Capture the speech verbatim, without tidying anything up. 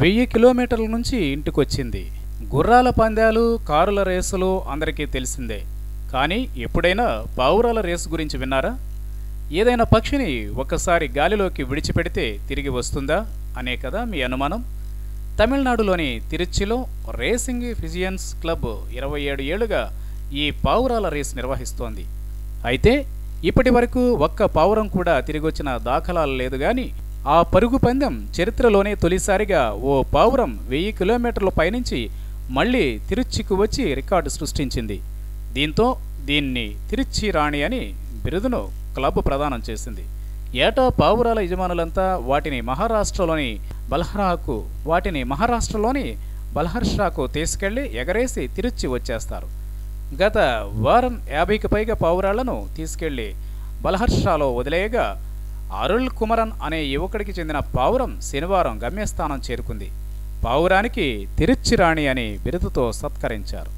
వెయ్యి కిలోమీటర్ల నుంచి ఇంటికొచ్చింది. గుర్రాల పందాలు, కారుల రేసులు అందరికీ తెలిసిందే. కానీ ఎప్పుడైనా పావురాల రేసు గురించి విన్నారా? ఏదైనా పక్షిని ఒకసారి గాలిలోకి విడిచిపెడితే తిరిగి వస్తుందా అనే కదా మీ అనుమానం. తమిళనాడులోని తిరుచిలో రేసింగ్ పిజియన్స్ క్లబ్ ఇరవై ఏడు ఏళ్లుగా ఈ పావురాల రేసు నిర్వహిస్తోంది. అయితే ఇప్పటి వరకు ఒక్క పావురం కూడా తిరిగొచ్చిన దాఖలాలు లేదు. కానీ ఆ పరుగు పందెం చరిత్రలోనే తొలిసారిగా ఓ పావురం వెయ్యి కిలోమీటర్ల పైనుంచి మళ్ళీ తిరుచికి వచ్చి రికార్డు సృష్టించింది. దీంతో దీన్ని తిరుచి రాణి అని బిరుదును క్లబ్ ప్రదానం చేసింది. ఏటా పావురాల యజమానులంతా వాటిని మహారాష్ట్రలోని బల్హరాకు వాటిని మహారాష్ట్రలోని బల్హర్షాకు తీసుకెళ్లి ఎగరేసి తిరుచి వచ్చేస్తారు. గత వారం యాభైకి పైగా పావురాలను తీసుకెళ్లి బల్హర్షాలో వదిలేయగా అరుళ్ కుమరన్ అనే యువకుడికి చెందిన పావురం శనివారం గమ్యస్థానం చేరుకుంది. పావురానికి తిరుచి రాణి అని బిరుదుతో సత్కరించారు.